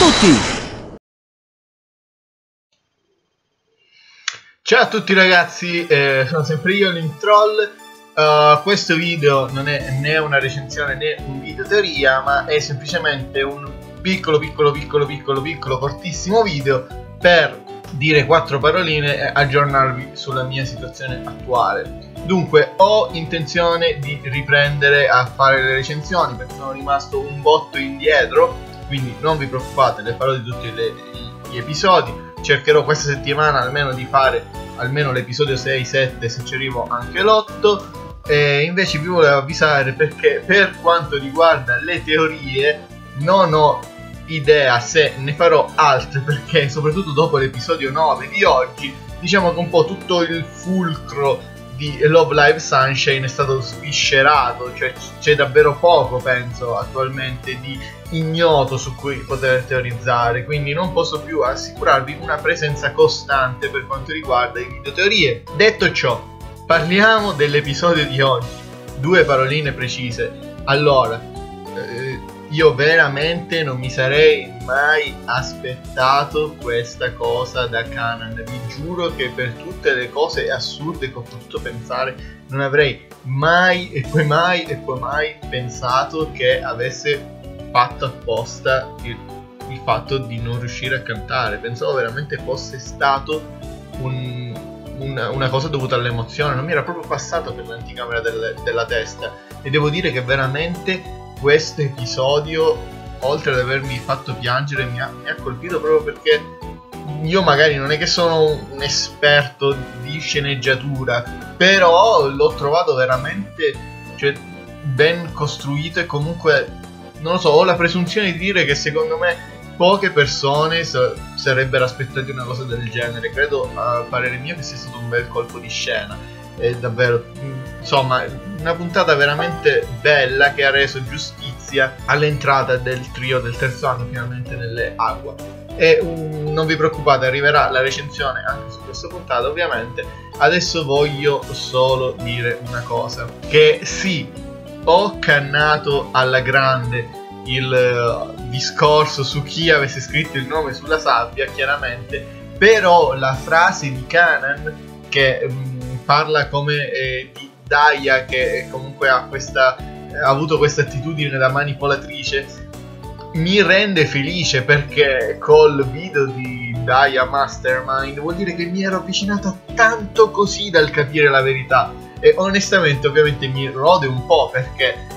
tutti! Ciao a tutti ragazzi, sono sempre io, Linktroll. Questo video non è né una recensione né un video teoria, ma è semplicemente un piccolo cortissimo video per dire 4 paroline e aggiornarvi sulla mia situazione attuale. Dunque, ho intenzione di riprendere a fare le recensioni perché sono rimasto un botto indietro, quindi non vi preoccupate, le farò di tutti gli episodi. Cercherò questa settimana almeno di fare almeno l'episodio 6, 7, se ci arrivo anche l'8. E invece vi volevo avvisare perché per quanto riguarda le teorie non ho idea se ne farò altre, perché soprattutto dopo l'episodio 9 di oggi, diciamo che un po' tutto il fulcro di Love Live Sunshine è stato sviscerato, cioè c'è davvero poco, penso, attualmente di ignoto su cui poter teorizzare, quindi non posso più assicurarvi una presenza costante per quanto riguarda i videoteorie. Detto ciò, parliamo dell'episodio di oggi. 2 paroline precise. Allora, io veramente non mi sarei mai aspettato questa cosa da Kanan. Vi giuro che per tutte le cose assurde che ho potuto pensare non avrei mai e poi mai pensato che avesse fatto apposta il fatto di non riuscire a cantare. Pensavo veramente fosse stato una cosa dovuta all'emozione, non mi era proprio passato per l'anticamera della testa, e devo dire che veramente questo episodio, oltre ad avermi fatto piangere, mi ha colpito proprio perché io magari non è che sono un esperto di sceneggiatura, però l'ho trovato veramente, cioè, ben costruito, e comunque non lo so, ho la presunzione di dire che secondo me poche persone sarebbero aspettate una cosa del genere. Credo, a parere mio, che sia stato un bel colpo di scena. È davvero, insomma, una puntata veramente bella che ha reso giustizia all'entrata del trio del terzo anno finalmente nelle acqua. E non vi preoccupate, arriverà la recensione anche su questa puntata, ovviamente. Adesso voglio solo dire una cosa, che sì, ho cannato alla grande il discorso su chi avesse scritto il nome sulla sabbia, chiaramente, però la frase di Kanan che parla come di Dia, che comunque ha avuto questa attitudine da manipolatrice, mi rende felice, perché col video di Dia Mastermind vuol dire che mi ero avvicinato tanto così dal capire la verità. E onestamente ovviamente mi rode un po' perché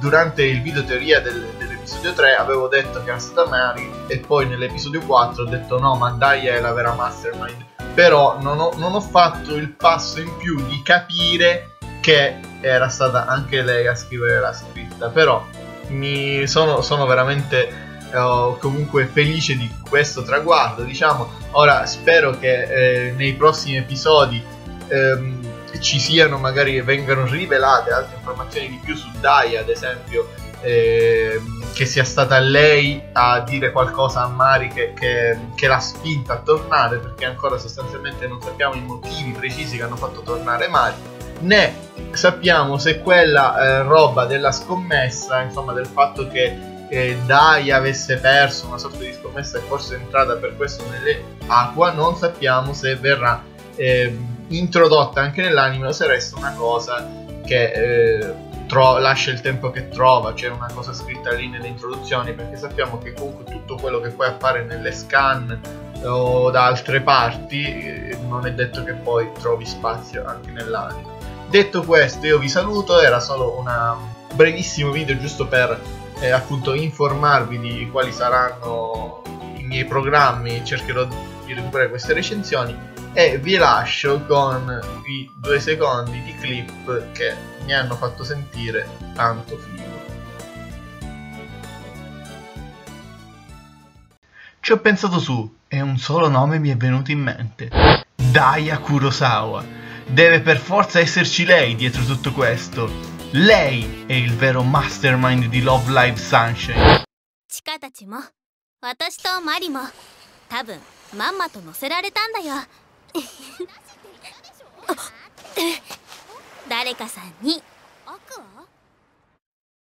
durante il video teoria dell'episodio 3 avevo detto che era stata Mari, e poi nell'episodio 4 ho detto no, ma Dia è la vera mastermind, però non ho fatto il passo in più di capire che era stata anche lei a scrivere la scritta. Però sono veramente comunque felice di questo traguardo, diciamo. Ora spero che nei prossimi episodi ci siano, magari vengano rivelate altre informazioni di più su Dia, ad esempio che sia stata lei a dire qualcosa a Mari che l'ha spinta a tornare, perché ancora sostanzialmente non sappiamo i motivi precisi che hanno fatto tornare Mari, né sappiamo se quella roba della scommessa, insomma del fatto che Dia avesse perso una sorta di scommessa e forse è entrata per questo nelle acqua, non sappiamo se verrà introdotta anche nell'anime o se resta una cosa che lascia il tempo che trova, cioè una cosa scritta lì nelle introduzioni, perché sappiamo che comunque tutto quello che poi appare nelle scan o da altre parti non è detto che poi trovi spazio anche nell'anime. Detto questo, io vi saluto, era solo un brevissimo video giusto per appunto informarvi di quali saranno i miei programmi. Cercherò di recuperare queste recensioni e vi lascio con i 2 secondi di clip che mi hanno fatto sentire tanto figo. Ci ho pensato su e un solo nome mi è venuto in mente: Dia Kurosawa. Deve per forza esserci lei dietro tutto questo. Lei è il vero mastermind di Love Live Sunshine. Chikatachi mo, watashi to Mari mo, tabun mamma to noserareta nda yo. 誰かさんに